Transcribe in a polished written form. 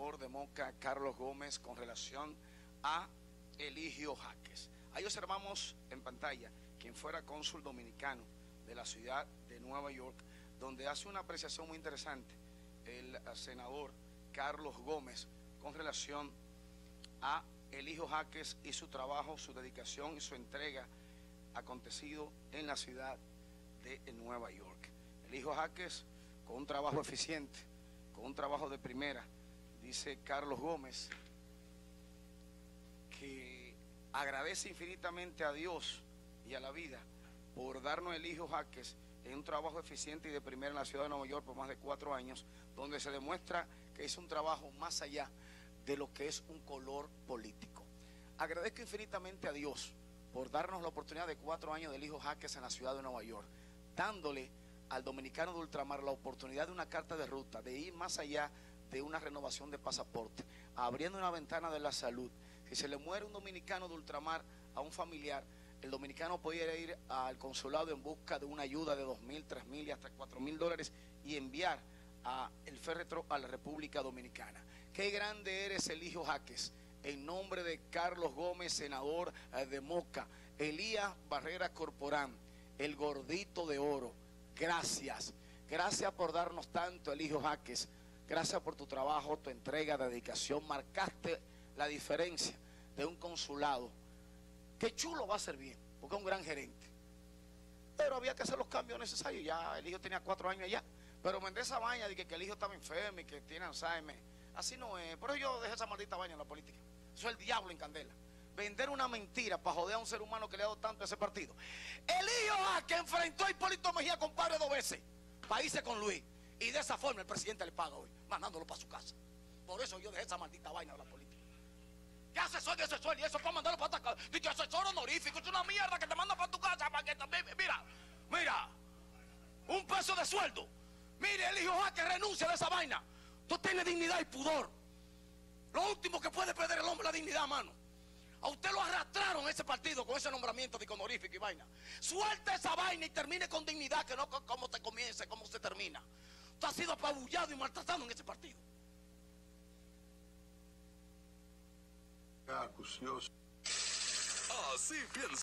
gobernador de Moca, Carlos Gómez, con relación a Eligio Jáquez. Ahí observamos en pantalla quien fuera cónsul dominicano de la ciudad de Nueva York, donde hace una apreciación muy interesante el senador Carlos Gómez con relación a Eligio Jáquez y su trabajo, su dedicación y su entrega acontecido en la ciudad de Nueva York. Eligio Jáquez, con un trabajo eficiente, con un trabajo de primera, dice Carlos Gómez, que agradece infinitamente a Dios y a la vida por darnos Eligio Jáquez en un trabajo eficiente y de primera en la ciudad de Nueva York por más de 4 años, donde se demuestra que es un trabajo más allá de lo que es un color político. Agradezco infinitamente a Dios por darnos la oportunidad de 4 años de Eligio Jáquez en la ciudad de Nueva York, dándole al dominicano de ultramar la oportunidad de una carta de ruta, de ir más allá de una renovación de pasaporte, abriendo una ventana de la salud. Si se le muere un dominicano de ultramar a un familiar, el dominicano podría ir al consulado en busca de una ayuda de $2,000, $3,000 y hasta $4,000 y enviar el féretro a la República Dominicana. Qué grande eres, Eligio Jáquez. En nombre de Carlos Gómez, senador de Moca, Elías Barrera Corporán, el gordito de oro, gracias. Gracias por darnos tanto, Eligio Jáquez. Gracias por tu trabajo, tu entrega, dedicación. Marcaste la diferencia de un consulado. Qué chulo va a ser bien, porque es un gran gerente. Pero había que hacer los cambios necesarios. Ya Eligio tenía 4 años allá. Pero vendé esa vaina de que Eligio estaba enfermo y que tiene Alzheimer. Así no es. Por eso yo dejé esa maldita vaina en la política. Eso es el diablo en candela. Vender una mentira para joder a un ser humano que le ha dado tanto a ese partido. Eligio Jáquez, que enfrentó a Hipólito Mejía, compadre, 2 veces. Países con Luis. Y de esa forma el presidente le paga hoy, mandándolo para su casa. Por eso yo dejé esa maldita vaina de la política. ¿Qué asesor y asesor? Y eso para mandarlo para esta casa. Dice asesor honorífico. Es una mierda que te manda para tu casa. Para que también. Mira, mira. Un peso de sueldo. Mire, Eligio Jáquez, que renuncia de esa vaina. Tú tienes dignidad y pudor. Lo último que puede perder el hombre es la dignidad, mano. A usted lo arrastraron ese partido con ese nombramiento de honorífico y vaina. Suelta esa vaina y termine con dignidad, que no como te comienza, como se termina. Tú has sido apabullado y maltratado en ese partido. Acucioso. Así piensa.